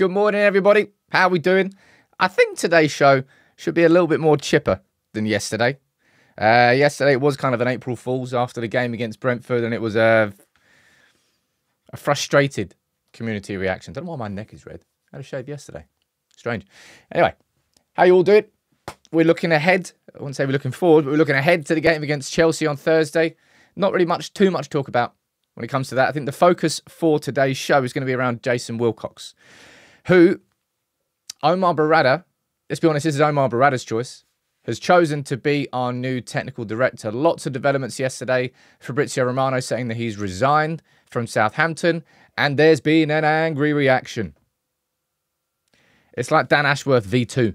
Good morning, everybody. How are we doing? I think today's show should be a little bit more chipper than yesterday. Yesterday it was kind of an April Fool's after the game against Brentford, and it was a frustrated community reaction. Don't know why my neck is red. I had a shave yesterday. Strange. Anyway, how you all doing? We're looking ahead. I wouldn't say we're looking forward, but we're looking ahead to the game against Chelsea on Thursday. Not really too much talk about when it comes to that. I think the focus for today's show is going to be around Jason Wilcox, who Omar Berrada, let's be honest, this is Omar Berrada's choice, has chosen to be our new technical director. Lots of developments yesterday. Fabrizio Romano saying that he's resigned from Southampton, and there's been an angry reaction. It's like Dan Ashworth V2.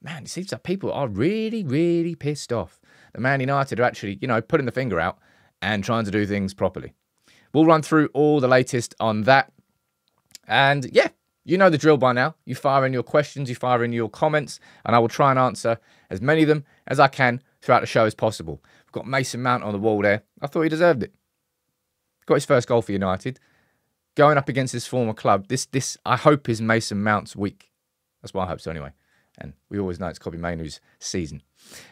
Man, it seems like people are really, really pissed off. The Man United are actually, you know, putting the finger out and trying to do things properly. We'll run through all the latest on that. And yeah, you know the drill by now. You fire in your questions, you fire in your comments, and I will try and answer as many of them as I can throughout the show as possible. We've got Mason Mount on the wall there. I thought he deserved it. Got his first goal for United. Going up against his former club. This I hope, is Mason Mount's week. That's what I hope so anyway. And we always know it's Kobe Mainu's season.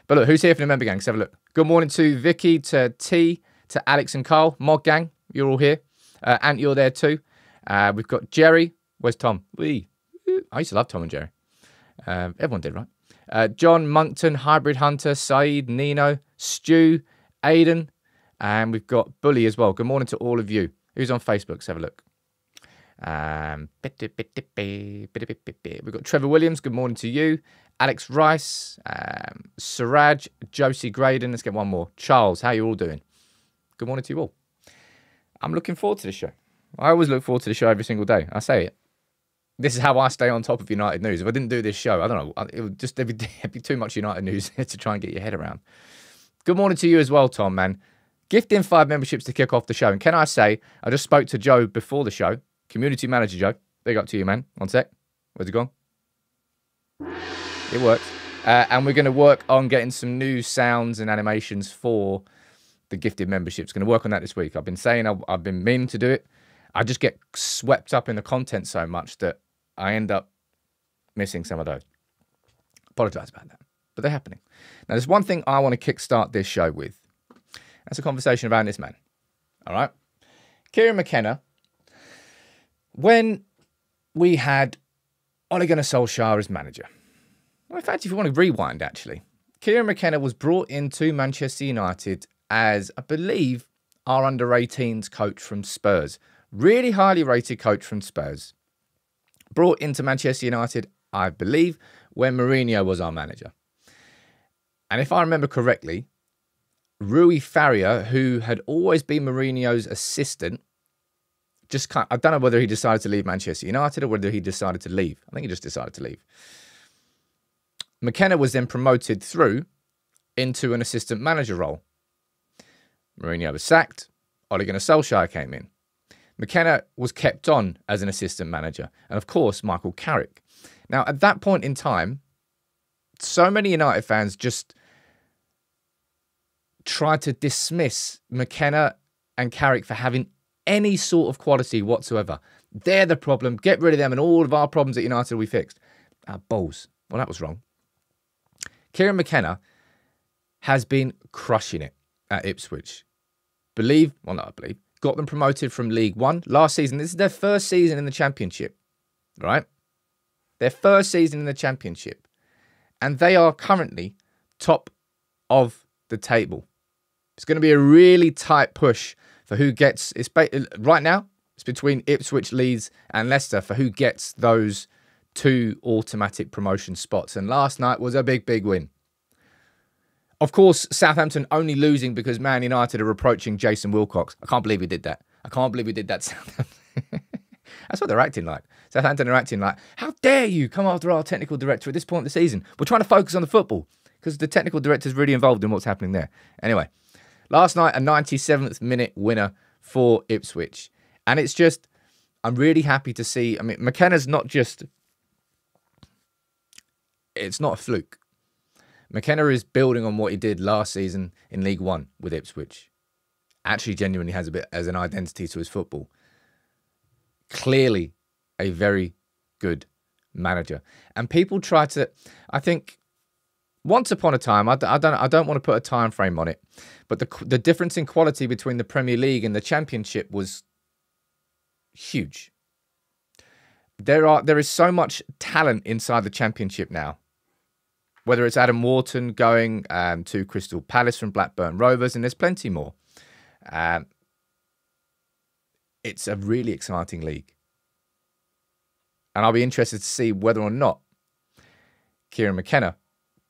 But look, who's here for the member gang? Let's have a look. Good morning to Vicky, to T, to Alex and Carl. Mod gang, you're all here. Ant, you're there too. We've got Jerry. Where's Tom? Wee. I used to love Tom and Jerry. Everyone did, right? John, Monkton, Hybrid Hunter, Saeed, Nino, Stu, Aiden. And we've got Bully as well. Good morning to all of you. Who's on Facebook? Let's have a look. We've got Trevor Williams. Good morning to you. Alex Rice, Siraj, Josie Graydon. Let's get one more. Charles, how are you all doing? Good morning to you all. I'm looking forward to this show. I always look forward to the show every single day. I say it. This is how I stay on top of United news. If I didn't do this show, I don't know. It would just there'd be too much United news to try and get your head around. Good morning to you as well, Tom, man. Gifting 5 memberships to kick off the show. And can I say, I just spoke to Joe before the show. Community manager, Joe. Big up to you, man. One sec. Where's it gone? It worked. And we're going to work on getting some new sounds and animations for the gifted memberships. Going to work on that this week. I've been saying I've been meaning to do it. I just get swept up in the content so much that I end up missing some of those. Apologise about that. But they're happening. Now, there's one thing I want to kickstart this show with. That's a conversation around this man. All right? Kieran McKenna. When we had Ole Gunnar Solskjaer as manager, well, in fact, if you want to rewind, actually, Kieran McKenna was brought into Manchester United as, I believe, our under-18s coach from Spurs. Really highly rated coach from Spurs. Brought into Manchester United, I believe, when Mourinho was our manager. And if I remember correctly, Rui Faria, who had always been Mourinho's assistant, just kind of, I don't know whether he decided to leave Manchester United or whether he decided to leave. I think he just decided to leave. McKenna was then promoted through into an assistant manager role. Mourinho was sacked. Ole Gunnar Solskjaer came in. McKenna was kept on as an assistant manager. And of course, Michael Carrick. Now, at that point in time, so many United fans just tried to dismiss McKenna and Carrick for having any sort of quality whatsoever. They're the problem. Get rid of them and all of our problems at United will be fixed. Our balls. Well, that was wrong. Kieran McKenna has been crushing it at Ipswich. Well, not I believe. Got them promoted from League One last season. This is their first season in the Championship, right? Their first season in the Championship. And they are currently top of the table. It's going to be a really tight push for who gets... right now, it's between Ipswich, Leeds and Leicester for who gets those 2 automatic promotion spots. And last night was a big, big win. Of course, Southampton only losing because Man United are approaching Jason Wilcox. I can't believe we did that. I can't believe we did that, Southampton. That's what they're acting like. Southampton are acting like, how dare you come after our technical director at this point in the season? We're trying to focus on the football because the technical director's really involved in what's happening there. Anyway, last night, a 97th minute winner for Ipswich. And it's just, I'm really happy to see, I mean, McKenna's not just, it's not a fluke. McKenna is building on what he did last season in League One with Ipswich. Actually genuinely has a bit as an identity to his football. Clearly a very good manager. And people try to, I think, once upon a time, I don't want to put a time frame on it, but the difference in quality between the Premier League and the Championship was huge. There is so much talent inside the Championship now. Whether it's Adam Wharton going to Crystal Palace from Blackburn Rovers, and there's plenty more. It's a really exciting league. And I'll be interested to see whether or not Kieran McKenna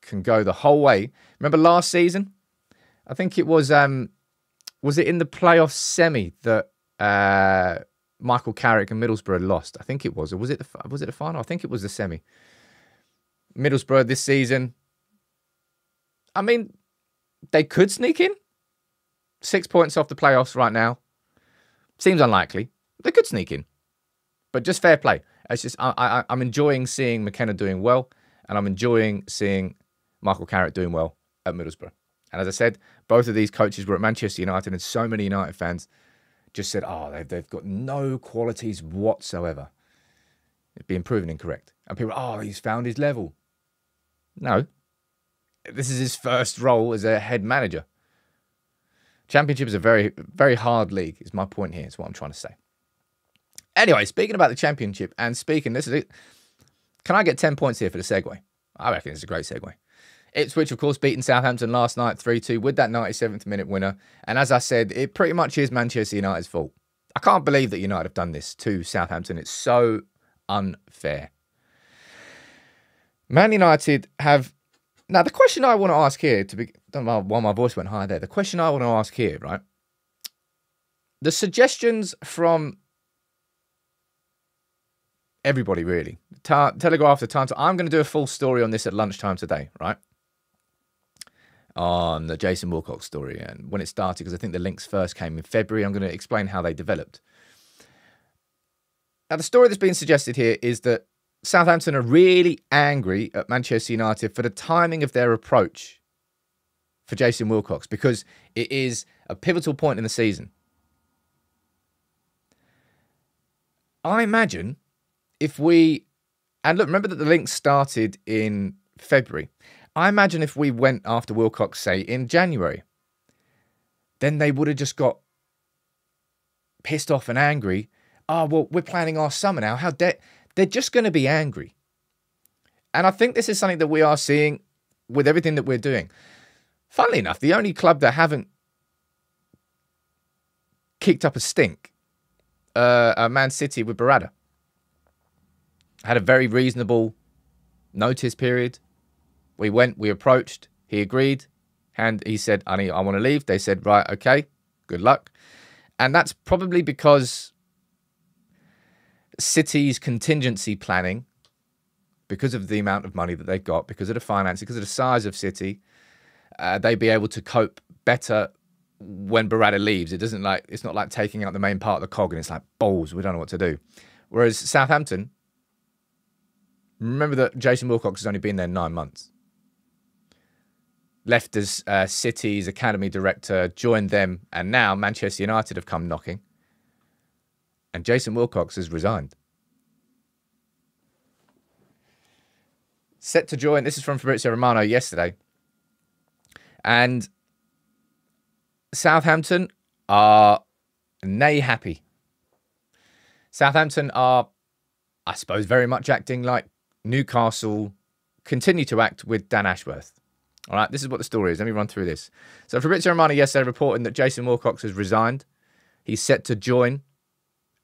can go the whole way. Remember last season? I think it was it in the playoff semi that Michael Carrick and Middlesbrough lost? I think it was. Or was it the final? I think it was the semi. Middlesbrough this season, I mean, they could sneak in. 6 points off the playoffs right now. Seems unlikely. They could sneak in. But just fair play. It's just I'm enjoying seeing McKenna doing well, and I'm enjoying seeing Michael Carrick doing well at Middlesbrough. And as I said, both of these coaches were at Manchester United, and so many United fans just said, oh, they've got no qualities whatsoever. It'd be proven incorrect. And people, oh, he's found his level. No. This is his first role as a head manager. Championship is a very, very hard league, is my point here. It's what I'm trying to say. Anyway, speaking about the Championship and speaking, this is it. Can I get 10 points here for the segue? I reckon it's a great segue. Ipswich, of course, beating Southampton last night 3-2 with that 97th minute winner. And as I said, it pretty much is Manchester United's fault. I can't believe that United have done this to Southampton. It's so unfair. Man United have... Now, the question I want to ask here, don't know why my voice went high there. The question I want to ask here, right? The suggestions from everybody, really. Telegraph the time. I'm going to do a full story on this at lunchtime today, right? On the Jason Wilcox story and when it started, because I think the links first came in February. I'm going to explain how they developed. Now, the story that's being suggested here is that Southampton are really angry at Manchester United for the timing of their approach for Jason Wilcox, because it is a pivotal point in the season. I imagine if we... And look, remember that the link started in February. I imagine if we went after Wilcox, say, in January, then they would have just got pissed off and angry. Oh, well, we're planning our summer now. How dare... They're just going to be angry. And I think this is something that we are seeing with everything that we're doing. Funnily enough, the only club that haven't kicked up a stink are Man City with Berrada. Had a very reasonable notice period. We went, we approached, he agreed, and he said, I want to leave. They said, right, okay, good luck. And that's probably because... City's contingency planning, because of the amount of money that they've got, because of the finances, because of the size of City, they'd be able to cope better when Berrada leaves. It's not like taking out the main part of the cog and it's like, balls, we don't know what to do. Whereas Southampton, remember that Jason Wilcox has only been there 9 months. Left as City's academy director, joined them, and now Manchester United have come knocking. And Jason Wilcox has resigned. Set to join. This is from Fabrizio Romano yesterday. And Southampton are nay happy. Southampton are, I suppose, very much acting like Newcastle continue to act with Dan Ashworth. All right, this is what the story is. Let me run through this. So Fabrizio Romano yesterday reporting that Jason Wilcox has resigned. He's set to join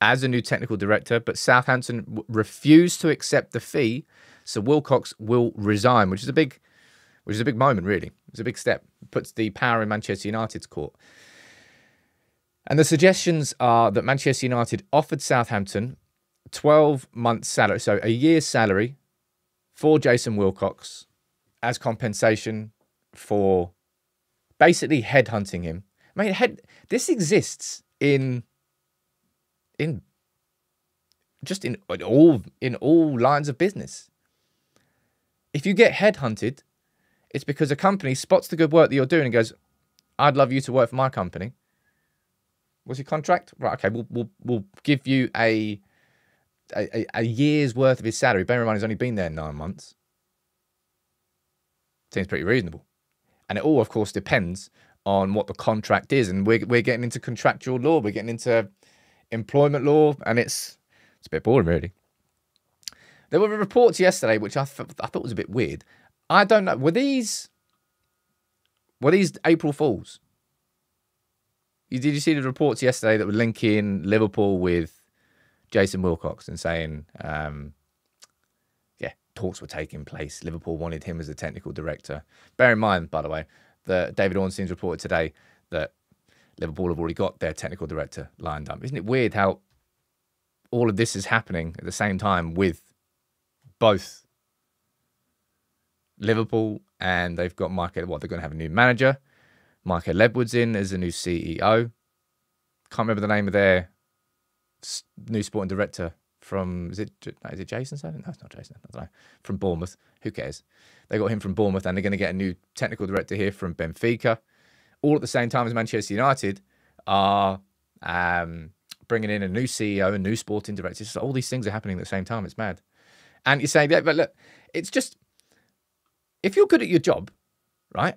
as a new technical director, but Southampton refused to accept the fee, so Wilcox will resign, which is a big moment, really. It's a big step. It puts the power in Manchester United's court. And the suggestions are that Manchester United offered Southampton 12 months' salary, so a year's salary for Jason Wilcox as compensation for basically headhunting him. I mean, this exists in all lines of business. If you get headhunted, it's because a company spots the good work that you're doing and goes, I'd love you to work for my company. What's your contract? Right, okay, we'll give you a a year's worth of his salary. Bear in mind, he's only been there 9 months. Seems pretty reasonable. And it all, of course, depends on what the contract is. And we're getting into contractual law. We're getting into employment law. And it's a bit boring, really. There were reports yesterday, which I thought was a bit weird. I don't know. Were these April Fools? Did you see the reports yesterday that were linking Liverpool with Jason Wilcox and saying, yeah, talks were taking place. Liverpool wanted him as the technical director. Bear in mind, by the way, that David Ornstein's reported today that Liverpool have already got their technical director lined up. Isn't it weird how all of this is happening at the same time with both Liverpool and they've got Michael, they're going to have a new manager. Michael Edwards in as a new CEO. Can't remember the name of their new sporting director from, is it Jason? No, it's not Jason. I don't know. From Bournemouth. Who cares? They got him from Bournemouth and they're going to get a new technical director here from Benfica. All at the same time as Manchester United are bringing in a new CEO, a new sporting director. So all these things are happening at the same time. It's mad. And you say, yeah, but look, it's just, if you're good at your job, right?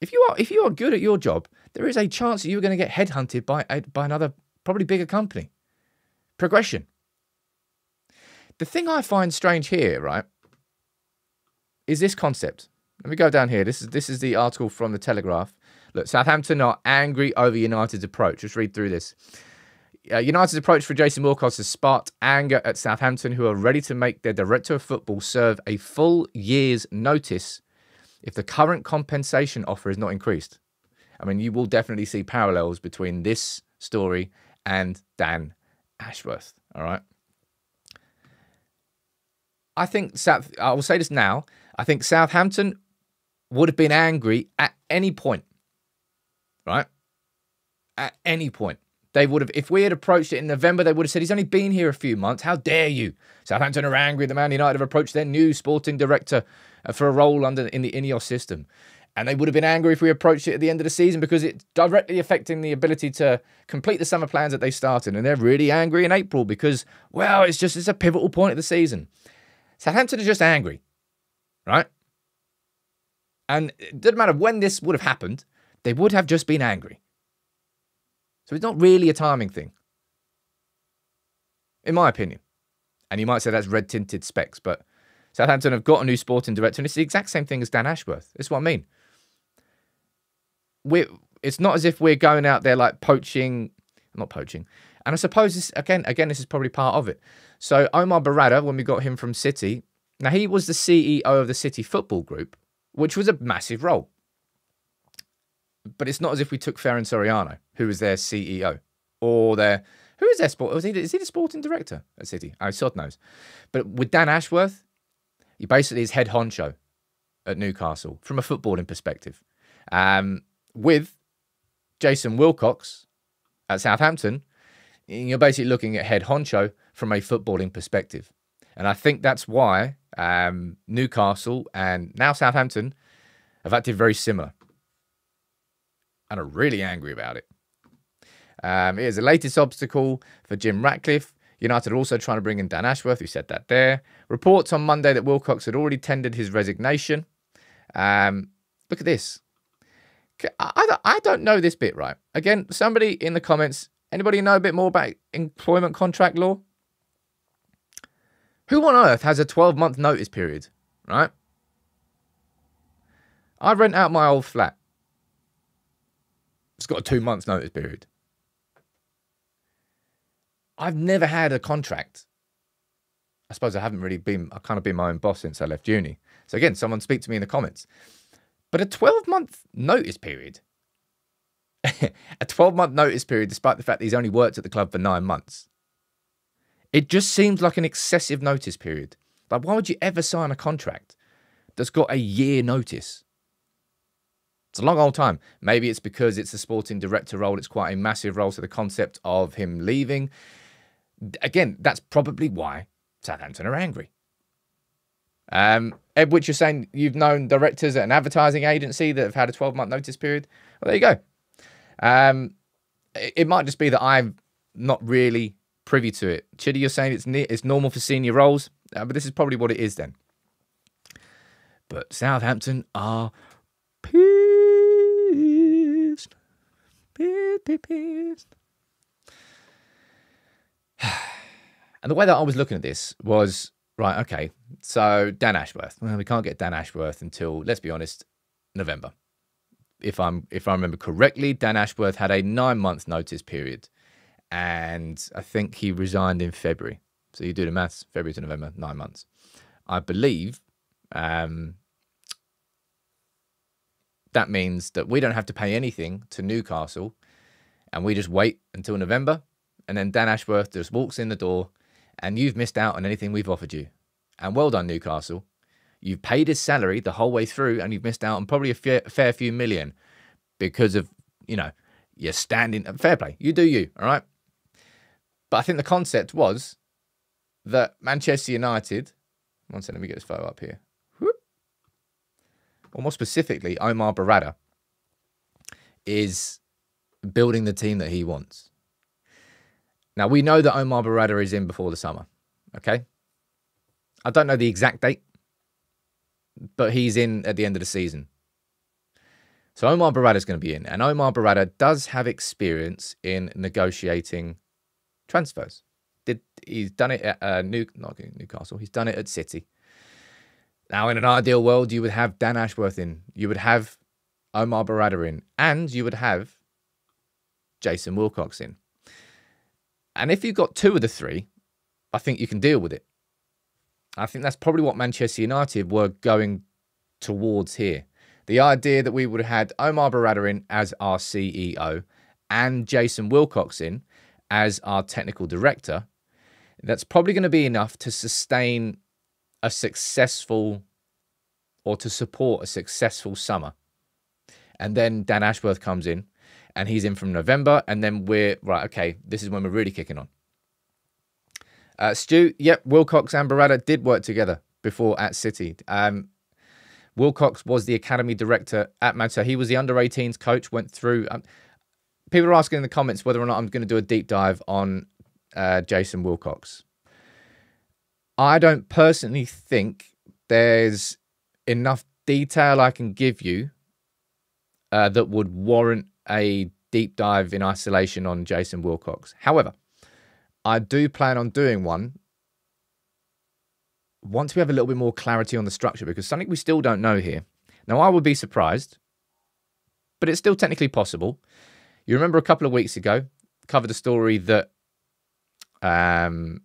If you are good at your job, there is a chance that you're going to get headhunted by another, probably bigger company. Progression. The thing I find strange here, right, is this concept. Let me go down here. This is the article from The Telegraph. Look, Southampton are angry over United's approach. Just read through this. United's approach for Jason Wilcox has sparked anger at Southampton, who are ready to make their director of football serve a full year's notice if the current compensation offer is not increased. I mean, you will definitely see parallels between this story and Dan Ashworth, all right? I think, I will say this now, I think Southampton would have been angry at any point, right? At any point. They would have, if we had approached it in November, they would have said, he's only been here a few months. How dare you? Southampton are angry. The Man United have approached their new sporting director for a role in the INEOS system. And they would have been angry if we approached it at the end of the season because it's directly affecting the ability to complete the summer plans that they started. And they're really angry in April because, well, it's a pivotal point of the season. Southampton are just angry, right? And it doesn't matter when this would have happened, they would have just been angry. So it's not really a timing thing, in my opinion. And you might say that's red-tinted specs, but Southampton have got a new sporting director, and it's the exact same thing as Dan Ashworth. That's what I mean. It's not as if we're going out there like poaching, not poaching. And I suppose, this is probably part of it. So Omar Berrada, when we got him from City, now he was the CEO of the City Football Group, which was a massive role. But it's not as if we took Ferran Soriano, who was their CEO, or their... Who is their sport? Is he the sporting director at City? Oh, sod knows. But with Dan Ashworth, he basically is head honcho at Newcastle from a footballing perspective. With Jason Wilcox at Southampton, you're basically looking at head honcho from a footballing perspective. And I think that's why Newcastle and now Southampton have acted very similar. And are really angry about it. It is the latest obstacle for Jim Ratcliffe. United are also trying to bring in Dan Ashworth, who said that there. Reports on Monday that Wilcox had already tendered his resignation. Look at this. I don't know this bit right. Again, somebody in the comments, anybody know a bit more about employment contract law? Who on earth has a 12-month notice period, right? I rent out my old flat. It's got a 2 months notice period. I've never had a contract. I suppose I haven't really been, I've kind of been my own boss since I left uni. So again, someone speak to me in the comments. But a 12-month notice period, a 12-month notice period, despite the fact that he's only worked at the club for 9 months. It just seems like an excessive notice period. Like, why would you ever sign a contract that's got a year notice? It's a long old time. Maybe it's because it's a sporting director role. It's quite a massive role. So the concept of him leaving, again, that's probably why Southampton are angry. Ed, which you're saying you've known directors at an advertising agency that have had a 12-month notice period. Well, there you go. It might just be that I'm not really privy to it. Chidi, you're saying it's normal for senior roles, but this is probably what it is then. But Southampton are pissed. Pissed. And the way that I was looking at this was, right, okay, so Dan Ashworth. Well, we can't get Dan Ashworth until, let's be honest, November. If I remember correctly, Dan Ashworth had a 9-month notice period. And I think he resigned in February. So you do the maths, February to November, 9 months. I believe that means that we don't have to pay anything to Newcastle and we just wait until November. And then Dan Ashworth just walks in the door and you've missed out on anything we've offered you. And well done, Newcastle. You've paid his salary the whole way through and you've missed out on probably a fair few million because of, you know, you're standing. Fair play. You do you, all right? But I think the concept was that Manchester United... One second, let me get this photo up here. Whoop. Or more specifically, Omar Berrada is building the team that he wants. Now, we know that Omar Berrada is in before the summer, okay? I don't know the exact date, but he's in at the end of the season. So Omar Berrada is going to be in, and Omar Berrada does have experience in negotiating transfers. He's done it at Newcastle. He's done it at City. Now, in an ideal world, you would have Dan Ashworth in, you would have Omar Berrada in, and you would have Jason Wilcox in. And if you've got two of the three, I think you can deal with it. I think that's probably what Manchester United were going towards here. The idea that we would have had Omar Berrada in as our CEO and Jason Wilcox in as our technical director, that's probably going to be enough to sustain a successful, or to support a successful summer. And then Dan Ashworth comes in and he's in from November. And then we're right. Okay. This is when we're really kicking on. Stu. Yep. Wilcox and Berrada did work together before at City. Wilcox was the academy director at Manchester. He was the under-18s coach, went through. People are asking in the comments whether or not I'm going to do a deep dive on Jason Wilcox. I don't personally think there's enough detail I can give you that would warrant a deep dive in isolation on Jason Wilcox. However, I do plan on doing one once we have a little bit more clarity on the structure, because something we still don't know here. Now, I would be surprised, but it's still technically possible. You remember a couple of weeks ago, covered a story that Man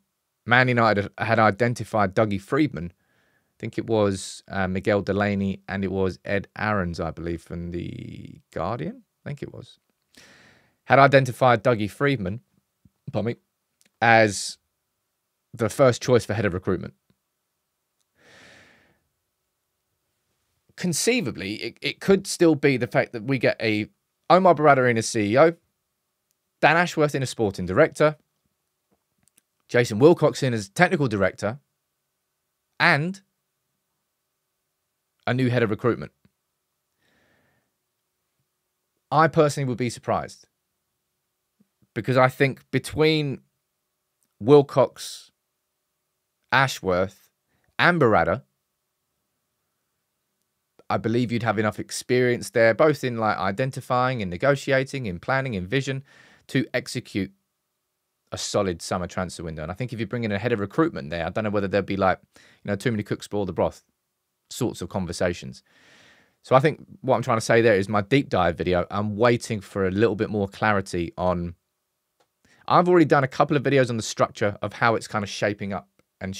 United had identified Dougie Friedman. I think it was Miguel Delaney and it was Ed Ahrens, I believe, from The Guardian. I think it was. Had identified Dougie Friedman, pardon me, as the first choice for head of recruitment. Conceivably, it could still be the fact that we get a Omar Berrada in as CEO, Dan Ashworth in as sporting director, Jason Wilcox in as technical director, and a new head of recruitment. I personally would be surprised, because I think between Wilcox, Ashworth, and Berrada, I believe you'd have enough experience there, both in like identifying and negotiating, in planning, in vision, to execute a solid summer transfer window. And I think if you bring in a head of recruitment there, I don't know whether there'd be like, you know, too many cooks spoil the broth sorts of conversations. So I think what I'm trying to say there is my deep dive video, I'm waiting for a little bit more clarity on. I've already done a couple of videos on the structure of how it's kind of shaping up and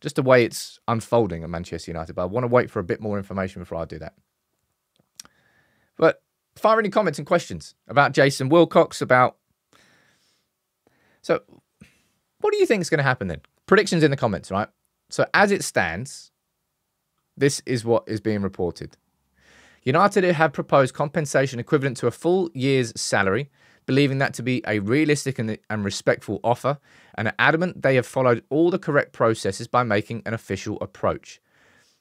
just the way it's unfolding at Manchester United. But I want to wait for a bit more information before I do that. But fire any comments and questions about Jason Wilcox, about... So what do you think is going to happen then? Predictions in the comments, right? So as it stands, this is what is being reported. United have proposed compensation equivalent to a full year's salary, believing that to be a realistic and respectful offer, and are adamant they have followed all the correct processes by making an official approach.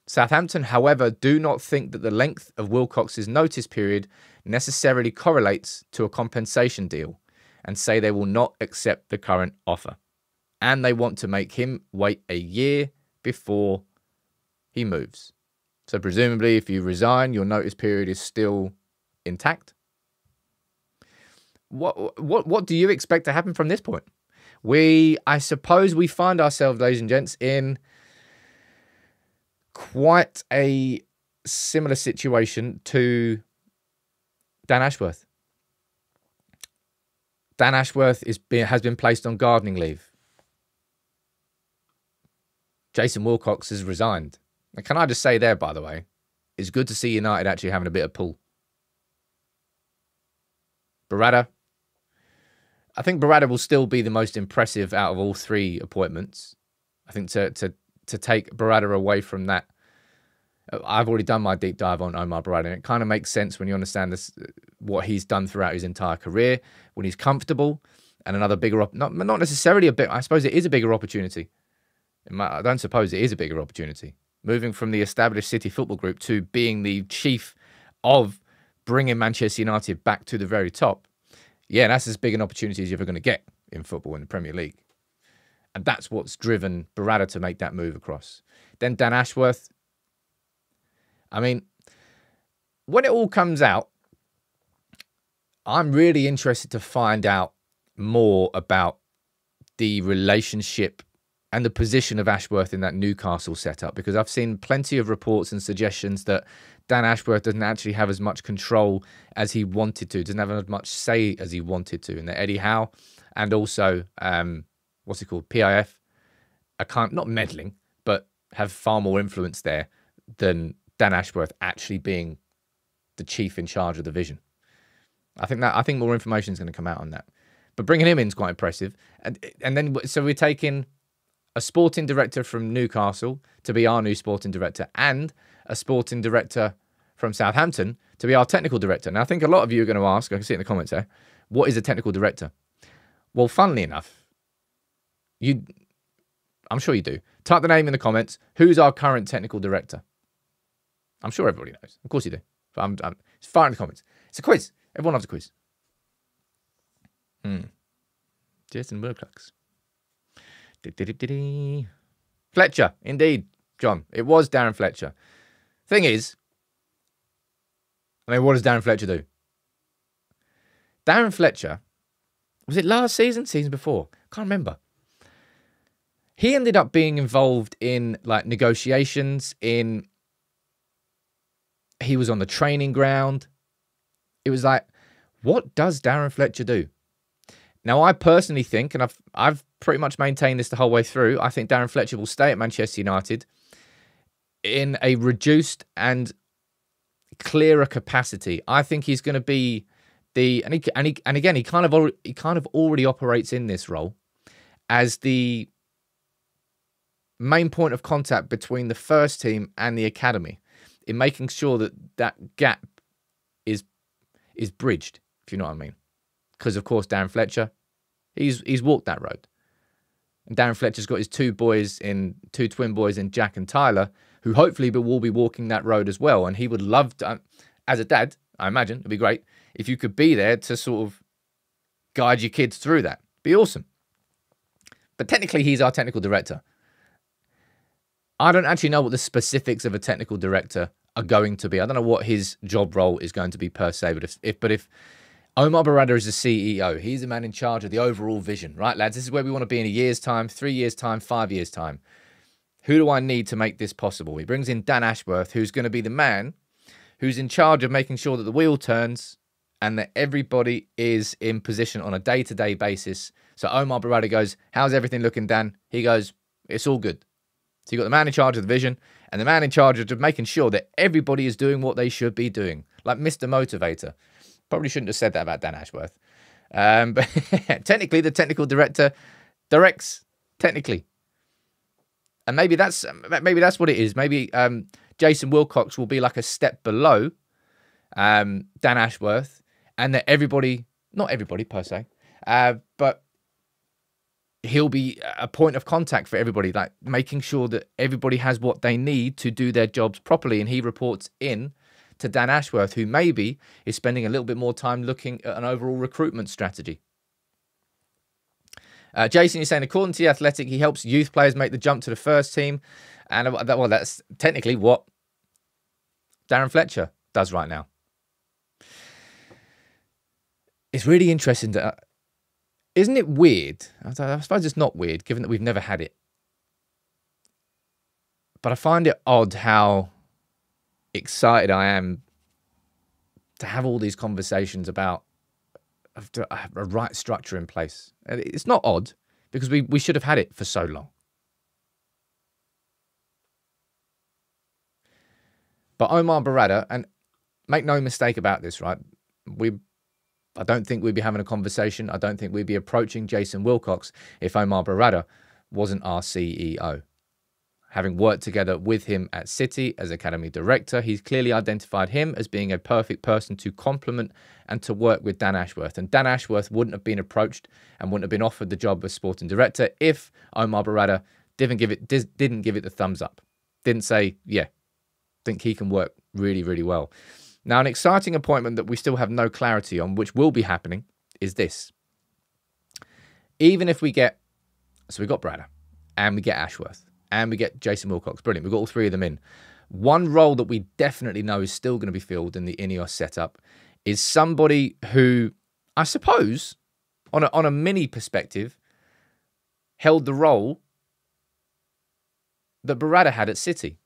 Southampton, however, do not think that the length of Wilcox's notice period necessarily correlates to a compensation deal, and say they will not accept the current offer. And they want to make him wait a year before he moves. So presumably if you resign, your notice period is still intact. What do you expect to happen from this point? I suppose we find ourselves, ladies and gents, in quite a similar situation to Dan Ashworth. Dan Ashworth has been placed on gardening leave. Jason Wilcox has resigned. And can I just say there, by the way, it's good to see United actually having a bit of pull. Berrada. I think Berrada will still be the most impressive out of all three appointments. I think to take Berrada away from that, I've already done my deep dive on Omar Berrada, and it kind of makes sense when you understand this, what he's done throughout his entire career, when he's comfortable, and another bigger, not necessarily a bit, I suppose it is a bigger opportunity. I don't suppose it is a bigger opportunity. Moving from the established City Football Group to being the chief of bringing Manchester United back to the very top. Yeah, that's as big an opportunity as you're ever going to get in football in the Premier League. And that's what's driven Berrada to make that move across. Then Dan Ashworth. I mean, when it all comes out, I'm really interested to find out more about the relationship and the position of Ashworth in that Newcastle setup, because I've seen plenty of reports and suggestions that Dan Ashworth doesn't actually have as much control as he wanted to, doesn't have as much say as he wanted to, and that Eddie Howe and also, what's it called, PIF, not meddling, but have far more influence there than Dan Ashworth actually being the chief in charge of the vision. I think more information is going to come out on that. But bringing him in is quite impressive. And then, so we're taking a sporting director from Newcastle to be our new sporting director, and a sporting director from Southampton to be our technical director. Now, I think a lot of you are going to ask, I can see it in the comments there, what is a technical director? Well, funnily enough, I'm sure you do. Type the name in the comments. Who's our current technical director? I'm sure everybody knows. Of course you do. But it's fire in the comments. It's a quiz. Everyone loves a quiz. Jason Wilcox. Fletcher, indeed, John. It was Darren Fletcher. Thing is, I mean, what does Darren Fletcher do? Darren Fletcher, was it last season? Season before? Can't remember. He ended up being involved in like negotiations. He was on the training ground. It was like, what does Darren Fletcher do? Now, I personally think, and I've pretty much maintained this the whole way through, I think Darren Fletcher will stay at Manchester United in a reduced and clearer capacity. I think he's going to be the, and again, he kind of already operates in this role as the main point of contact between the first team and the academy, in making sure that that gap is bridged, if you know what I mean. Because, of course, Darren Fletcher, he's walked that road. And Darren Fletcher's got his two twin boys in Jack and Tyler, who hopefully will be walking that road as well. And he would love to, as a dad, I imagine, it'd be great if you could be there to sort of guide your kids through that. Be awesome. But technically, he's our technical director. I don't actually know what the specifics of a technical director are going to be. I don't know what his job role is going to be per se, but if Omar Berrada is the CEO. He's the man in charge of the overall vision. Right, lads? This is where we want to be in a year's time, 3 years' time, 5 years' time. Who do I need to make this possible? He brings in Dan Ashworth, who's going to be the man who's in charge of making sure that the wheel turns and that everybody is in position on a day-to-day basis. So Omar Berrada goes, how's everything looking, Dan? He goes, it's all good. So you've got the man in charge of the vision and the man in charge of making sure that everybody is doing what they should be doing. Like Mr. Motivator. Probably shouldn't have said that about Dan Ashworth. But technically, the technical director directs technically. And maybe that's what it is. Maybe Jason Wilcox will be like a step below Dan Ashworth, and that everybody, not everybody per se, but he'll be a point of contact for everybody, like making sure that everybody has what they need to do their jobs properly. And he reports in to Dan Ashworth, who maybe is spending a little bit more time looking at an overall recruitment strategy. Jason is saying, according to The Athletic, he helps youth players make the jump to the first team. And well, that's technically what Darren Fletcher does right now. It's really interesting. Isn't it weird? I suppose it's not weird, given that we've never had it. But I find it odd how excited I am to have all these conversations about a right structure in place. And it's not odd, because we should have had it for so long. But Omar Berrada, and make no mistake about this, right? I don't think we'd be having a conversation. I don't think we'd be approaching Jason Wilcox if Omar Berrada wasn't our CEO. Having worked together with him at City as academy director, he's clearly identified him as being a perfect person to complement and to work with Dan Ashworth. And Dan Ashworth wouldn't have been approached and wouldn't have been offered the job as sporting director if Omar Berrada didn't give it the thumbs up. Didn't say, yeah, think he can work really, really well. Now, an exciting appointment that we still have no clarity on, which will be happening, is this. Even if we get... So we've got Berrada, and we get Ashworth, and we get Jason Wilcox. Brilliant. We've got all three of them in. One role that we definitely know is still going to be filled in the INEOS setup is somebody who, I suppose, on a mini perspective, held the role that Berrada had at City.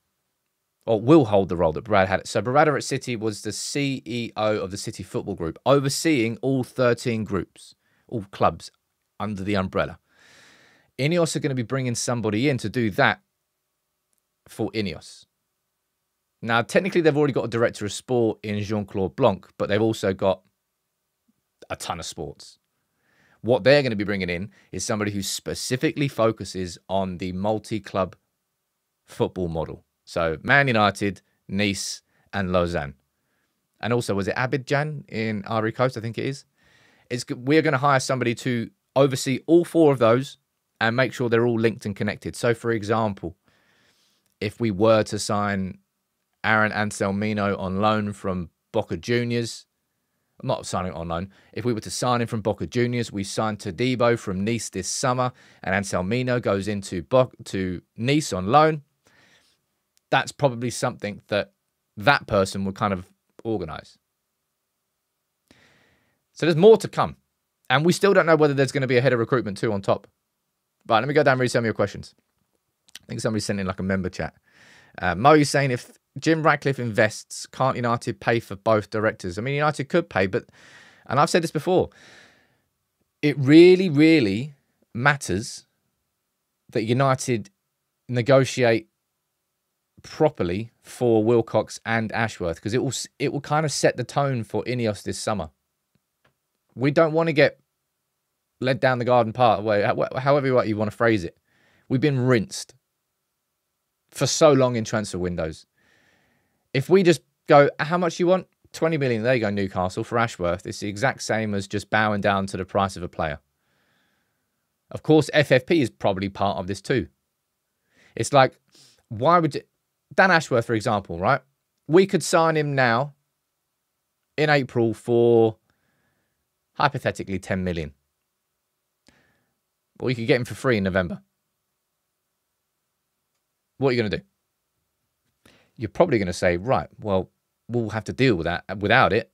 Or will hold the role that Berrada had. So Berrada at City was the CEO of the City Football Group, overseeing all 13 groups, all clubs under the umbrella. INEOS are going to be bringing somebody in to do that for INEOS. Now, technically, they've already got a director of sport in Jean-Claude Blanc, but they've also got a ton of sports. What they're going to be bringing in is somebody who specifically focuses on the multi-club football model. So Man United, Nice, and Lausanne. And also, was it Abidjan in Ivory Coast? I think it is. We're going to hire somebody to oversee all four of those and make sure they're all linked and connected. So, for example, if we were to sign Aaron Anselmino on loan from Boca Juniors, I'm not signing on loan. If we were to sign him from Boca Juniors, we signed Todibo from Nice this summer, and Anselmino goes into to Nice on loan. That's probably something that that person would kind of organise. So there's more to come. And we still don't know whether there's going to be a head of recruitment too on top. Right, let me go down and read some of your questions. I think somebody sent in like a member chat. Mo is saying, if Jim Ratcliffe invests, can't United pay for both directors? I mean, United could pay, but, and I've said this before, it really, really matters that United negotiate properly for Wilcox and Ashworth, because it will kind of set the tone for INEOS this summer. We don't want to get led down the garden path, however you want to phrase it. We've been rinsed for so long in transfer windows. If we just go, how much you want? 20 million. There you go, Newcastle for Ashworth. It's the exact same as just bowing down to the price of a player. Of course, FFP is probably part of this too. It's like, why would... Dan Ashworth, for example, right? We could sign him now in April for, hypothetically, 10 million. Or you could get him for free in November. What are you going to do? You're probably going to say, right, well, we'll have to deal with that without it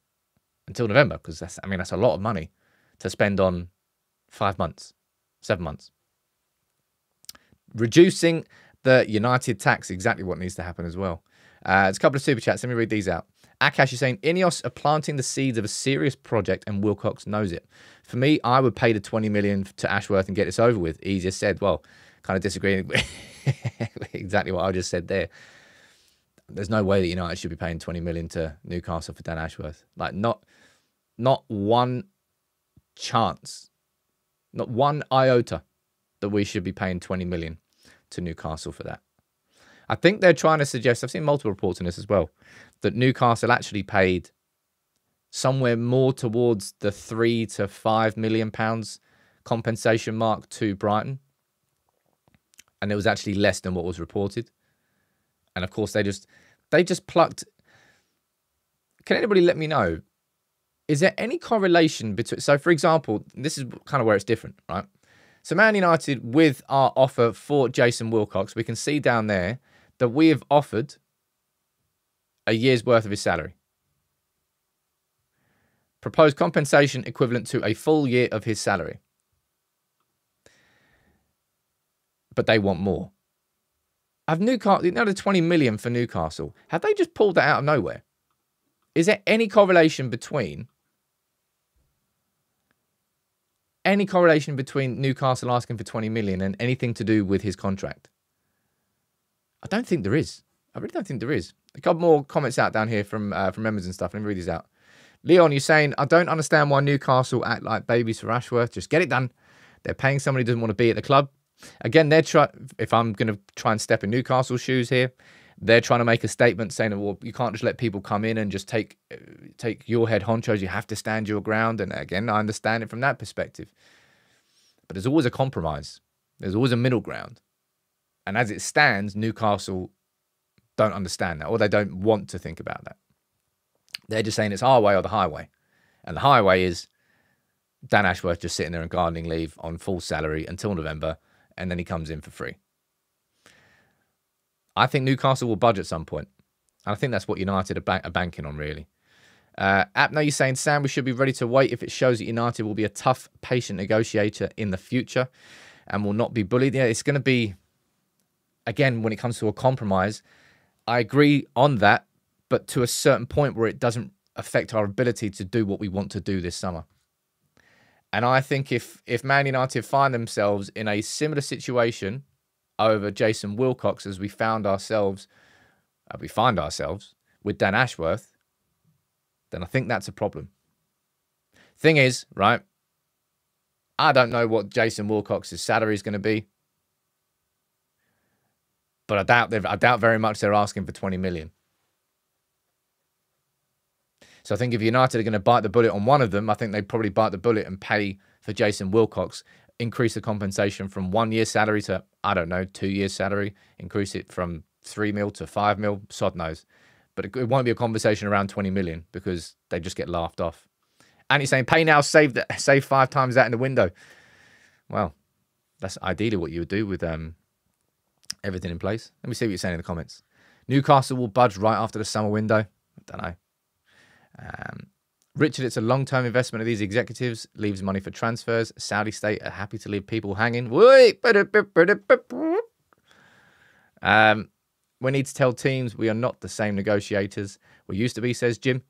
until November, because that's a lot of money to spend on 5 months, 7 months. Reducing the United tax, exactly what needs to happen as well. It's a couple of super chats. Let me read these out. Akash is saying, INEOS are planting the seeds of a serious project and Wilcox knows it. For me, I would pay the 20 million to Ashworth and get this over with. Easier said. Well, kind of disagreeing with exactly what I just said there. There's no way that United should be paying 20 million to Newcastle for Dan Ashworth. Like, not one chance, not one iota that we should be paying 20 million. To Newcastle for that. I think they're trying to suggest, I've seen multiple reports on this as well, that Newcastle actually paid somewhere more towards the £3 to £5 million compensation mark to Brighton. And it was actually less than what was reported. And of course they just plucked. Can anybody let me know, is there any correlation between, so for example, this is kind of where it's different, right? So Man United, with our offer for Jason Wilcox, we can see down there that we have offered a year's worth of his salary. Proposed compensation equivalent to a full year of his salary. But they want more. Have Newcastle, another 20 million for Newcastle. Have they just pulled that out of nowhere? Is there any correlation between Newcastle asking for 20 million and anything to do with his contract? I don't think there is. I really don't think there is. A couple more comments out down here from members and stuff. Let me read these out. Leon, you're saying, I don't understand why Newcastle act like babies for Ashworth. Just get it done. They're paying somebody who doesn't want to be at the club. Again, they're if I'm going to try and step in Newcastle's shoes here, they're trying to make a statement saying, well, you can't just let people come in and just take your head honchos. You have to stand your ground. And again, I understand it from that perspective. But there's always a compromise. There's always a middle ground. And as it stands, Newcastle don't understand that, or they don't want to think about that. They're just saying it's our way or the highway. And the highway is Dan Ashworth just sitting there on gardening leave on full salary until November, and then he comes in for free. I think Newcastle will budge at some point. And I think that's what United are banking on, really. Apno, you're saying, Sam, we should be ready to wait if it shows that United will be a tough, patient negotiator in the future and will not be bullied. Yeah, it's going to be, again, when it comes to a compromise, I agree on that, but to a certain point where it doesn't affect our ability to do what we want to do this summer. And I think if Man United find themselves in a similar situation over Jason Wilcox as we find ourselves with Dan Ashworth, then I think that's a problem. Thing is, right, I don't know what Jason Wilcox's salary is going to be, but I doubt very much they're asking for 20 million. So I think if United are going to bite the bullet on one of them, I think they'd probably bite the bullet and pay for Jason Wilcox, increase the compensation from 1 year's salary to, I don't know, 2 years' salary, increase it from 3 mil to 5 mil, sod knows. But it won't be a conversation around 20 million because they just get laughed off. And he's saying, pay now, save 5 times that in the window. Well, that's ideally what you would do with everything in place. Let me see what you're saying in the comments. Newcastle will budge right after the summer window. I don't know. Richard, it's a long-term investment of these executives, leaves money for transfers. Saudi state are happy to leave people hanging. We need to tell teams we are not the same negotiators we used to be, says Jim,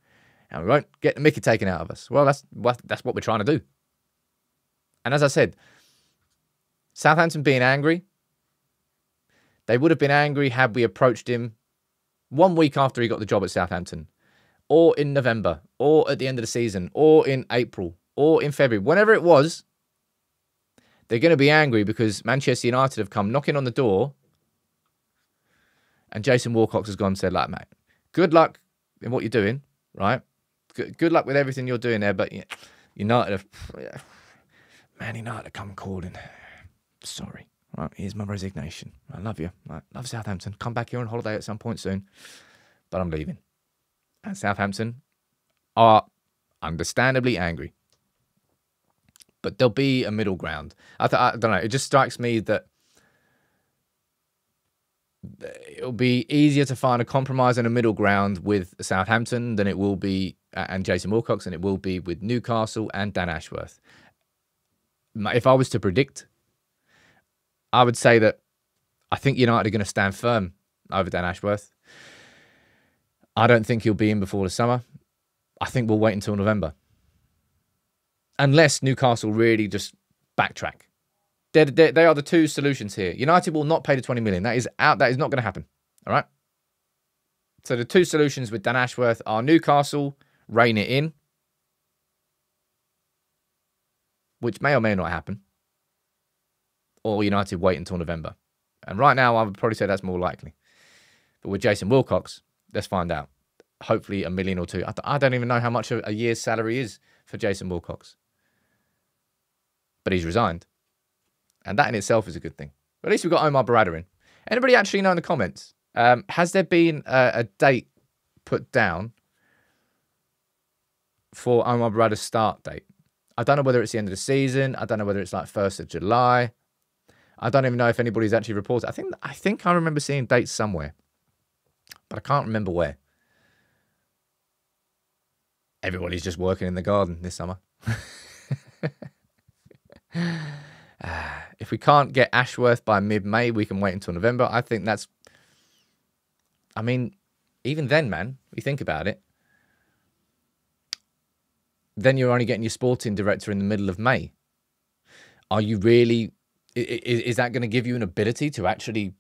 and we won't get the mickey taken out of us. Well, that's what we're trying to do. And as I said, Southampton being angry, they would have been angry had we approached him 1 week after he got the job at Southampton, or in November, or at the end of the season, or in April, or in February. Whenever it was, they're going to be angry because Manchester United have come knocking on the door and Jason Wilcox has gone and said, like, mate, good luck in what you're doing, right? Good luck with everything you're doing there, but Man United have come calling. Sorry. Right, here's my resignation. I love you. I love Southampton. Come back here on holiday at some point soon, but I'm leaving. And Southampton are understandably angry. But there'll be a middle ground. I don't know. It just strikes me that it'll be easier to find a compromise and a middle ground with Southampton than it will be, and Jason Wilcox, than it will be with Newcastle and Dan Ashworth. If I was to predict, I would say that I think United are going to stand firm over Dan Ashworth. I don't think he'll be in before the summer. I think we'll wait until November. Unless Newcastle really just backtrack. They are the two solutions here. United will not pay the 20 million. That is out. That is not going to happen. All right? So the two solutions with Dan Ashworth are Newcastle, rein it in, which may or may not happen, or United wait until November. And right now, I would probably say that's more likely. But with Jason Wilcox, let's find out. Hopefully $1 million or 2. I don't even know how much a year's salary is for Jason Wilcox. But he's resigned. And that in itself is a good thing. But at least we've got Omar Berrada in. Anybody actually know in the comments, has there been a date put down for Omar Berrada's start date? I don't know whether it's the end of the season. I don't know whether it's like 1st of July. I don't even know if anybody's actually reported. I think I remember seeing dates somewhere, but I can't remember where. Everybody's just working in the garden this summer. If we can't get Ashworth by mid-May, we can wait until November. I think that's... I mean, even then, man, we think about it. Then you're only getting your sporting director in the middle of May. Are you really... Is that going to give you an ability to actually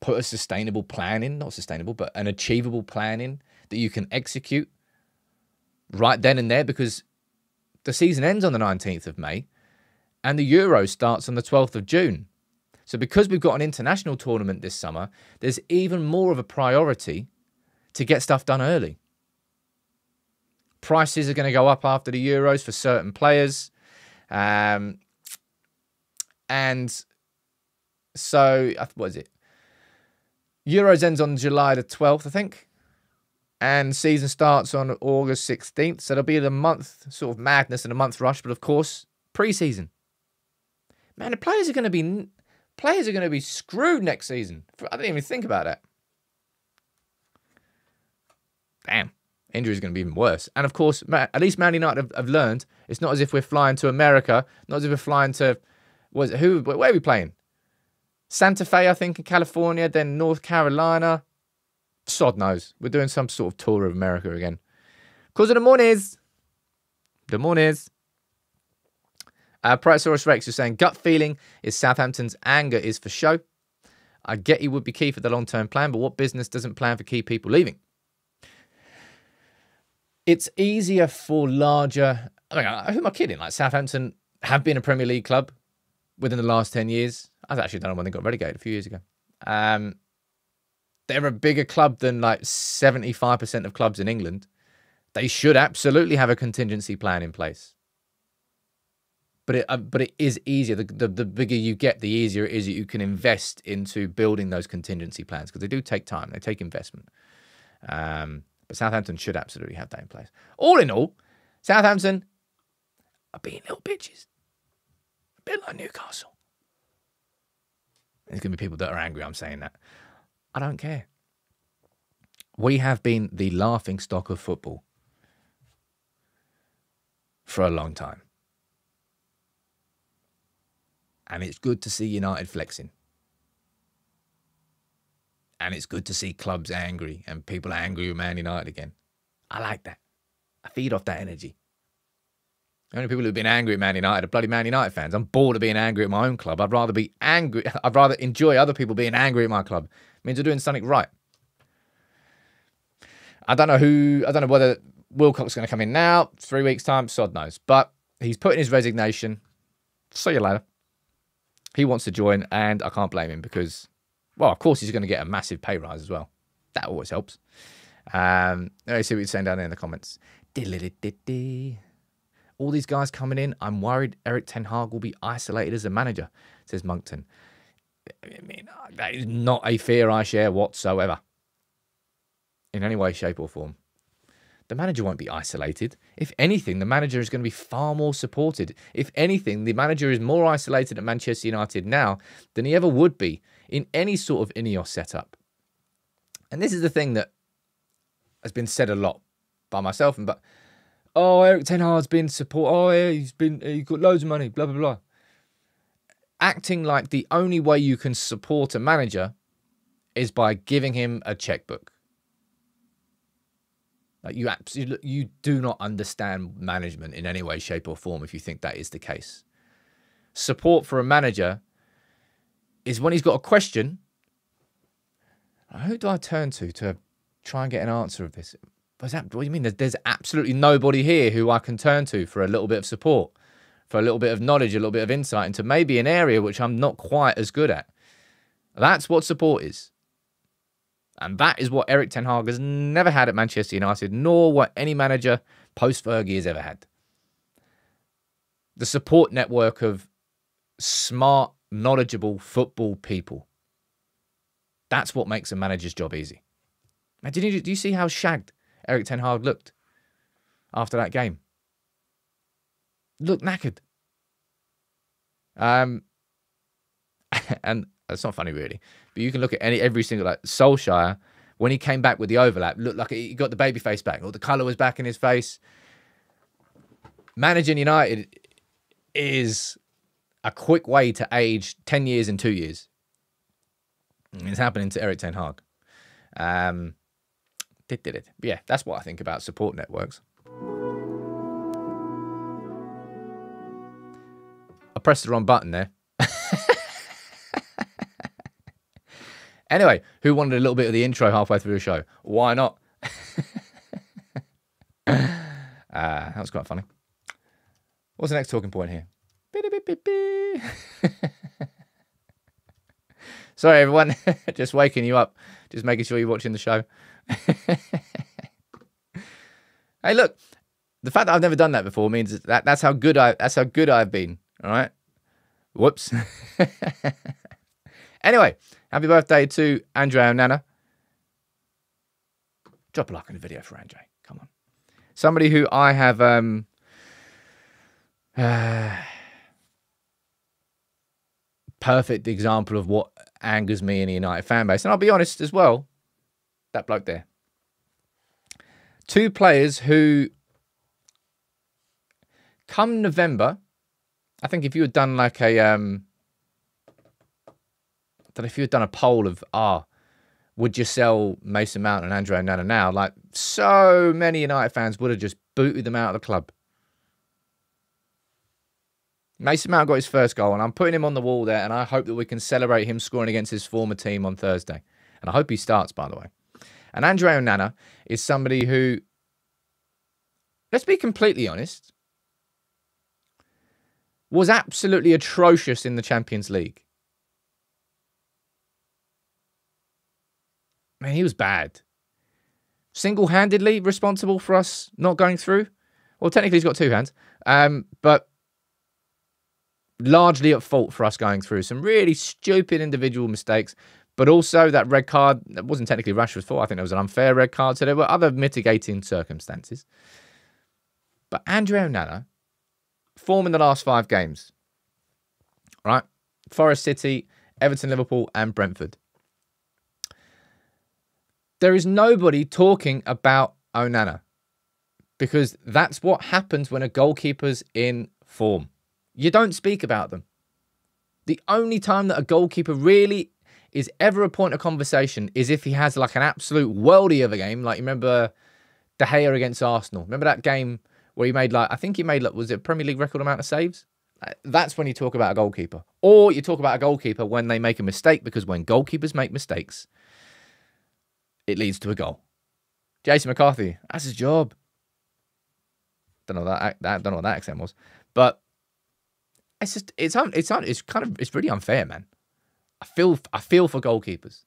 put a sustainable plan in? Not sustainable, but an achievable plan in that you can execute right then and there, because the season ends on the 19th of May and the Euro starts on the 12th of June. So because we've got an international tournament this summer, there's even more of a priority to get stuff done early. Prices are going to go up after the Euros for certain players. And so, what is it? Euros ends on July the 12th, I think. And season starts on August 16th. So there'll be the month sort of madness and a month rush. But of course, pre-season. Man, the players are going to be screwed next season. I didn't even think about that. Damn. Injuries are going to be even worse. And of course, at least Man United have learned. It's not as if we're flying to America. Not as if we're flying to... Where are we playing? Santa Fe, I think, in California, then North Carolina. Sod knows. We're doing some sort of tour of America again. Because of the mornings. The mornings. Parasaurus Rex is saying, gut feeling is Southampton's anger is for show. I get he would be key for the long-term plan, but what business doesn't plan for key people leaving? It's easier for larger... I mean, who am I kidding? Like, Southampton have been a Premier League club within the last 10 years. I actually don't know when they got relegated a few years ago. They're a bigger club than like 75% of clubs in England. They should absolutely have a contingency plan in place. But it is easier. The bigger you get, the easier it is that you can invest into building those contingency plans, because they do take time. They take investment. But Southampton should absolutely have that in place. All in all, Southampton are being little bitches. A bit like Newcastle. There's going to be people that are angry I'm saying that. I don't care. We have been the laughing stock of football for a long time. And it's good to see United flexing. And it's good to see clubs angry and people angry with Man United again. I like that. I feed off that energy. The only people who've been angry at Man United are bloody Man United fans. I'm bored of being angry at my own club. I'd rather be angry. I'd rather enjoy other people being angry at my club. It means they're doing something right. I don't know whether Wilcox is going to come in now. 3 weeks' time, sod knows. But he's putting his resignation. See you later. He wants to join, and I can't blame him because, well, of course he's going to get a massive pay rise as well. That always helps. Let's see what you're saying down there in the comments. All these guys coming in, I'm worried Erik ten Hag will be isolated as a manager, says Monkton. I mean, that is not a fear I share whatsoever. In any way, shape or form. The manager won't be isolated. If anything, the manager is going to be far more supported. If anything, the manager is more isolated at Manchester United now than he ever would be in any sort of INEOS setup. And this is the thing that has been said a lot by myself and but... Oh, Erik ten Hag's been support. Oh, yeah, he's got loads of money, blah, blah, blah. Acting like the only way you can support a manager is by giving him a checkbook. Like, you absolutely, you do not understand management in any way, shape or form if you think that is the case. Support for a manager is when he's got a question. Who do I turn to try and get an answer of this? What do you mean? There's absolutely nobody here who I can turn to for a little bit of support, for a little bit of knowledge, a little bit of insight into maybe an area which I'm not quite as good at. That's what support is. And that is what Erik ten Hag has never had at Manchester United, nor what any manager post-Fergie has ever had. The support network of smart, knowledgeable football people. That's what makes a manager's job easy. Now, do you see how shagged Erik ten Hag looked after that game? looked knackered. And that's not funny, really. But you can look at every single, like, Solskjaer, when he came back with the overlap, looked like he got the baby face back, or the colour was back in his face. Managing United is a quick way to age 10 years in 2 years. It's happening to Erik ten Hag. Did it. But yeah, that's what I think about support networks. I pressed the wrong button there. Anyway, who wanted a little bit of the intro halfway through the show? Why not? That was quite funny. What's the next talking point here? Sorry, everyone. Just waking you up. Just making sure you're watching the show. Hey, look. The fact that I've never done that before means that that's how good I've been. All right. Whoops. Anyway, happy birthday to Andre Onana. Drop a like on the video for Andre. Come on. Somebody who I have perfect example of what angers me in the United fan base. And I'll be honest as well, that bloke there. Two players who, come November, I think if you had done like a, that if you had done a poll of, would you sell Mason Mount and Andre Onana now? Like, so many United fans would have just booted them out of the club. Mason Mount got his first goal, and I'm putting him on the wall there, and I hope that we can celebrate him scoring against his former team on Thursday. And I hope he starts, by the way. And Andre Onana is somebody who, let's be completely honest, was absolutely atrocious in the Champions League. Man, he was bad. Single-handedly responsible for us not going through. Well, technically he's got two hands, but largely at fault for us going through. Some really stupid individual mistakes, but also that red card, that wasn't technically Rashford's fault. I think it was an unfair red card, so there were other mitigating circumstances. But Andre Onana, form in the last 5 games, right? Forest City, Everton, Liverpool, and Brentford. There is nobody talking about Onana because that's what happens when a goalkeeper's in form. You don't speak about them. The only time that a goalkeeper really is ever a point of conversation is if he has like an absolute worldie of a game. Like, you remember De Gea against Arsenal? Remember that game where he made, like, I think he made, like, was it a Premier League record amount of saves? That's when you talk about a goalkeeper. Or you talk about a goalkeeper when they make a mistake, because when goalkeepers make mistakes, it leads to a goal. Jason McCarthy, that's his job. Don't know what don't know what that accent was, but it's just it's really unfair, man. I feel for goalkeepers,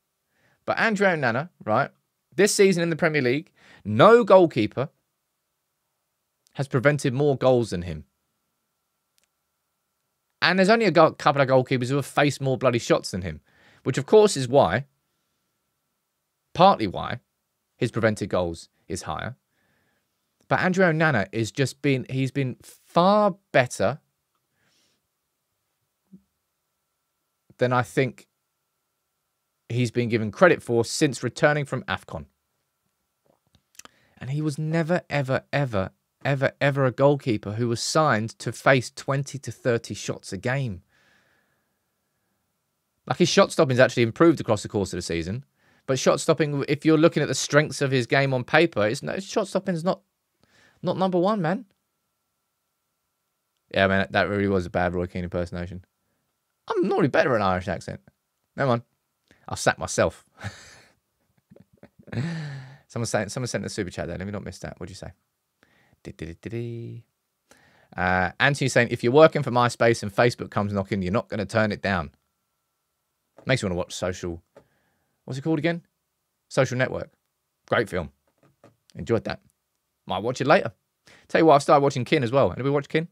but Andre Onana, right? This season in the Premier League, no goalkeeper has prevented more goals than him. And there's only a couple of goalkeepers who have faced more bloody shots than him, which of course is why, partly why, his prevented goals is higher. But Andre Onana is just been, he's been far better than I think he's been given credit for since returning from AFCON. And he was never, ever, ever, ever, ever a goalkeeper who was signed to face 20 to 30 shots a game. Like, his shot stopping's actually improved across the course of the season, but shot stopping, if you're looking at the strengths of his game on paper, it's no, shot stopping is not number one, man. Yeah, man, that really was a bad Roy Keane impersonation. I'm normally better at an Irish accent. Never mind. I'll sack myself. Someone sent a super chat there. Let me not miss that. What'd you say? Anthony's saying, if you're working for MySpace and Facebook comes knocking, you're not going to turn it down. Makes you want to watch Social. What's it called again? Social Network. Great film. Enjoyed that. Might watch it later. Tell you what, I've started watching Kin as well. Anybody watch Kin?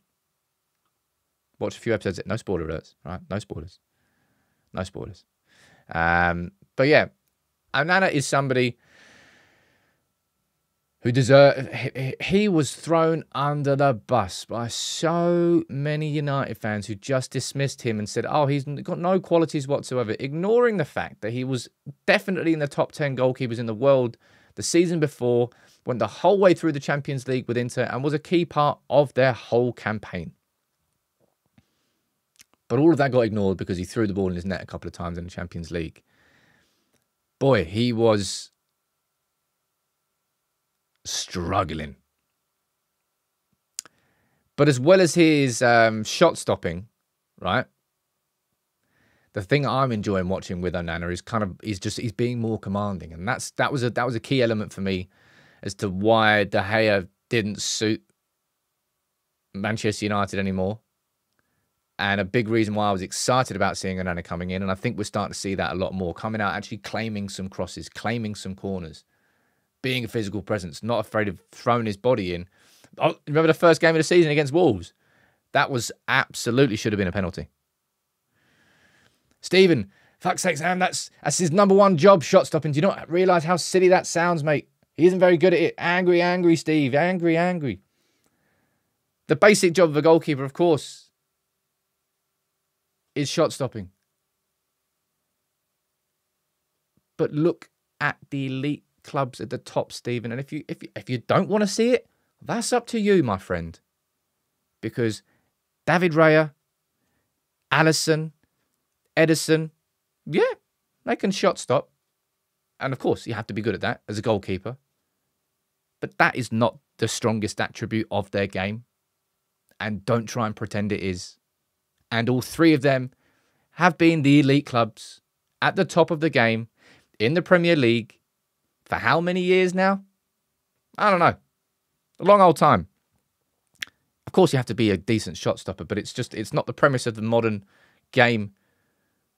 Watch a few episodes. No spoiler alerts, right? No spoilers. No spoilers. But yeah, Onana is somebody who deserved... He was thrown under the bus by so many United fans who just dismissed him and said, oh, he's got no qualities whatsoever, ignoring the fact that he was definitely in the top 10 goalkeepers in the world the season before, went the whole way through the Champions League with Inter and was a key part of their whole campaign. But all of that got ignored because he threw the ball in his net a couple of times in the Champions League. Boy, he was... struggling. But as well as his shot stopping, right, the thing I'm enjoying watching with Onana is kind of he's being more commanding, and that was a key element for me as to why De Gea didn't suit Manchester United anymore, and a big reason why I was excited about seeing Onana coming in. And I think we're starting to see that a lot more, coming out, actually claiming some crosses, claiming some corners, being a physical presence, not afraid of throwing his body in. Oh, remember the first game of the season against Wolves? That was absolutely should have been a penalty. Stephen, fuck's sake, Sam, that's his #1 job, shot stopping. Do you not realise how silly that sounds, mate? He isn't very good at it. Angry, angry, Steve. Angry, angry. The basic job of a goalkeeper, of course, is shot stopping. But look at the elite clubs at the top, Stephen, and if you don't want to see it, that's up to you, my friend, because David Raya, Alisson, Edison, yeah, they can shot stop, and of course you have to be good at that as a goalkeeper, but that is not the strongest attribute of their game, and don't try and pretend it is. And all three of them have been the elite clubs at the top of the game in the Premier League for how many years now? I don't know. A long old time. Of course, you have to be a decent shot stopper, but it's not the premise of the modern game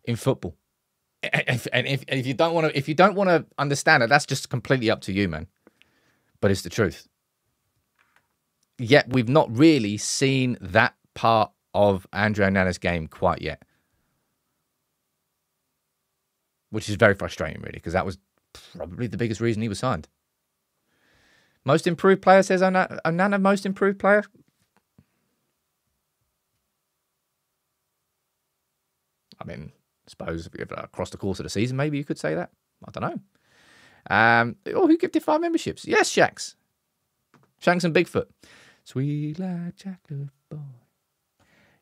in football. And if you don't want to, understand it, that's just completely up to you, man. But it's the truth. Yet we've not really seen that part of Andre Onana's game quite yet, which is very frustrating, really, because that was probably the biggest reason he was signed. Most improved player, says Onana. Most improved player? I mean, I suppose across the course of the season, maybe you could say that. I don't know. Oh, who gifted 5 memberships? Yes, Shanks. Shanks and Bigfoot. Sweet like chocolate boy.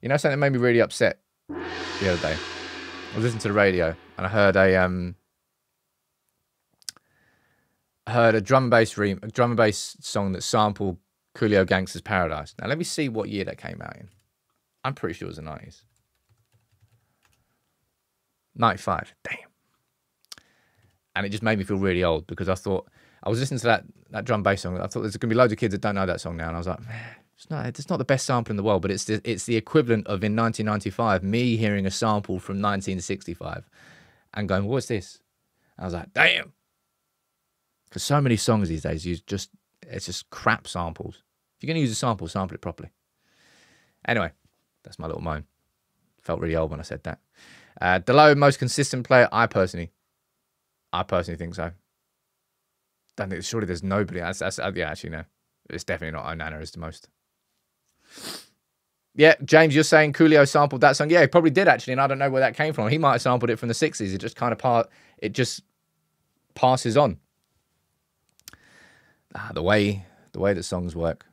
You know something that made me really upset the other day? I was listening to the radio and I heard a drum and bass song that sampled Coolio Gangsta's Paradise. Now, let me see what year that came out in. I'm pretty sure it was the 90s. 95. Damn. And it just made me feel really old because I thought, I was listening to that drum and bass song. I thought there's going to be loads of kids that don't know that song now. And I was like, man, it's not the best sample in the world, but it's the equivalent of in 1995, me hearing a sample from 1965 and going, what's this? And I was like, damn. Because so many songs these days use it's just crap samples. If you're going to use a sample, sample it properly. Anyway, that's my little moan. Felt really old when I said that. Delo, most consistent player, I personally think so. Don't think, surely there's nobody. Yeah, actually, no. It's definitely not Onana is the most. Yeah, James, you're saying Coolio sampled that song. Yeah, he probably did, actually, and I don't know where that came from. He might have sampled it from the 60s. It just kind of passes on. The way that songs work.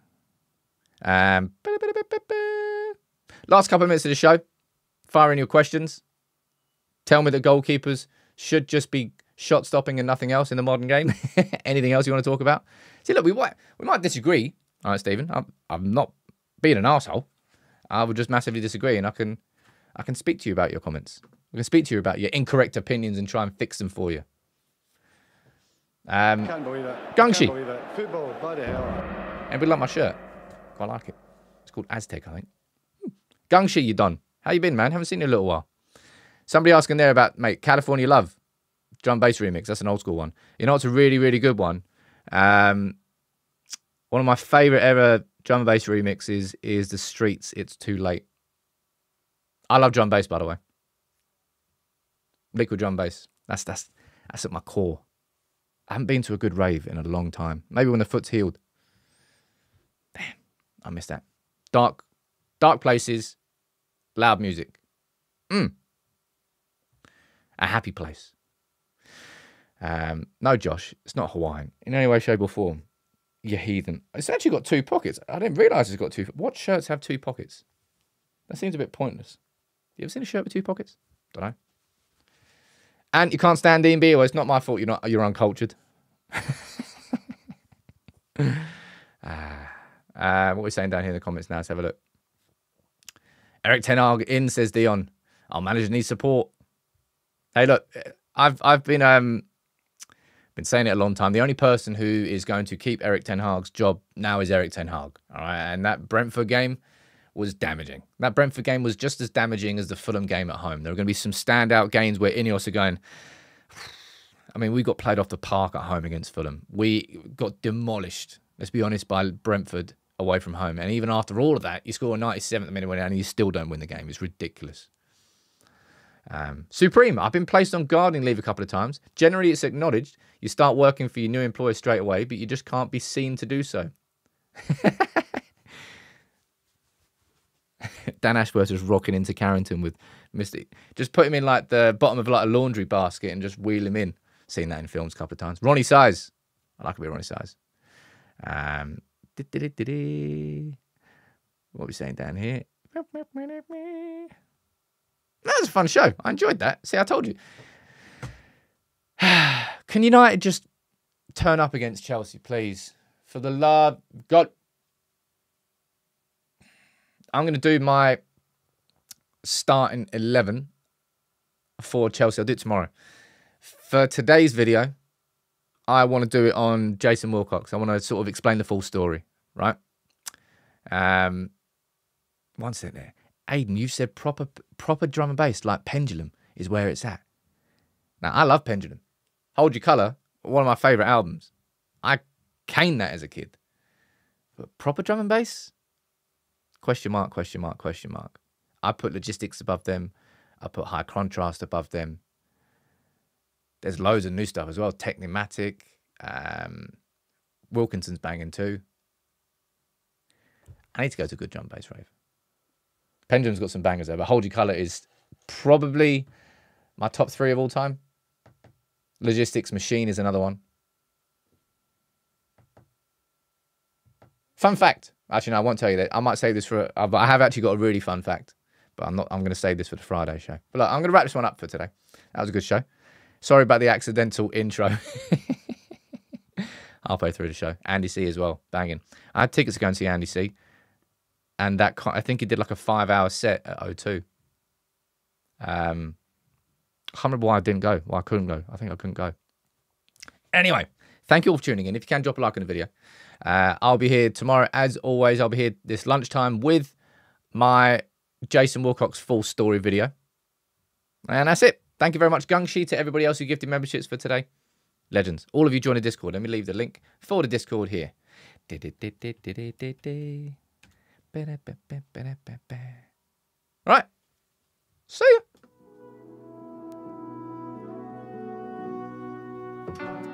Last couple of minutes of the show. Fire in your questions. Tell me that goalkeepers should just be shot stopping and nothing else in the modern game. Anything else you want to talk about? See, look, we might disagree. All right, Stephen. I'm not being an arsehole. I would just massively disagree, and I can speak to you about your comments. I can speak to you about your incorrect opinions and try and fix them for you. Can't believe it. Gungshi. Can't believe it. Football, bloody hell. Anybody like my shirt? Quite like it. It's called Aztec, I think. Gungshi, you done. How you been, man? Haven't seen you in a little while. Somebody asking there about, mate, California Love. Drum bass remix. That's an old school one. You know, it's a really, really good one. One of my favourite ever drum and bass remixes is The Streets, It's Too Late. I love drum bass, by the way. Liquid drum bass. That's at my core. I haven't been to a good rave in a long time. Maybe when the foot's healed. Damn, I missed that. Dark places, loud music. A happy place. No, Josh, it's not Hawaiian. In any way, shape or form. You heathen. It's actually got two pockets. I didn't realise it's got two. What shirts have two pockets? That seems a bit pointless. You ever seen a shirt with two pockets? Don't know. And you can't stand Ian B. Well, it's not my fault you're uncultured. What are we saying down here in the comments now? Let's have a look. Erik ten Hag in, says Dion. Our manager needs support. Hey, look, I've been saying it a long time. The only person who is going to keep Erik ten Hag's job now is Erik ten Hag. All right, and that Brentford game was damaging. That Brentford game was just as damaging as the Fulham game at home. There are going to be some standout games where INEOS are going... I mean, we got played off the park at home against Fulham. We got demolished, let's be honest, by Brentford away from home. And even after all of that, you score a 97th minute winner and you still don't win the game. It's ridiculous. Supreme, I've been placed on gardening leave a couple of times. Generally, it's acknowledged. You start working for your new employer straight away, but you just can't be seen to do so. Dan Ashworth is rocking into Carrington with Misty. Just put him in like the bottom of like a laundry basket and just wheel him in. Seen that in films a couple of times. Ronnie Size. I like a bit of Ronnie Size. What are we saying down here? That was a fun show. I enjoyed that. See, I told you. Can United just turn up against Chelsea, please? For the love of God. I'm going to do my starting 11 for Chelsea. I'll do it tomorrow. For today's video, I want to do it on Jason Wilcox. I want to sort of explain the full story, right? One sec there. Aiden, you said proper drum and bass, like Pendulum, is where it's at. Now, I love Pendulum. Hold Your Colour, one of my favourite albums. I caned that as a kid. But proper drum and bass? Question mark, question mark, question mark. I put Logistics above them. I put High Contrast above them. There's loads of new stuff as well. Technomatic. Wilkinson's banging too. I need to go to a good drum bass rave. Pendulum's got some bangers there, but Hold Your Colour is probably my top three of all time. Logistics Machine is another one. Fun fact. Actually, no, I won't tell you that. I might save this for... But I have actually got a really fun fact. But I'm going to save this for the Friday show. But look, I'm going to wrap this one up for today. That was a good show. Sorry about the accidental intro. Halfway through the show. Andy C as well. Banging. I had tickets to go and see Andy C. And that I think he did like a 5-hour set at O2. I can't remember why I didn't go. Why I couldn't go. I think I couldn't go. Anyway, thank you all for tuning in. If you can, drop a like on the video. I'll be here tomorrow, as always. I'll be here this lunchtime with my Jason Wilcox full story video. And that's it. Thank you very much, Gungshi, to everybody else who gifted memberships for today. Legends. All of you join the Discord. Let me leave the link for the Discord here. All right. See ya.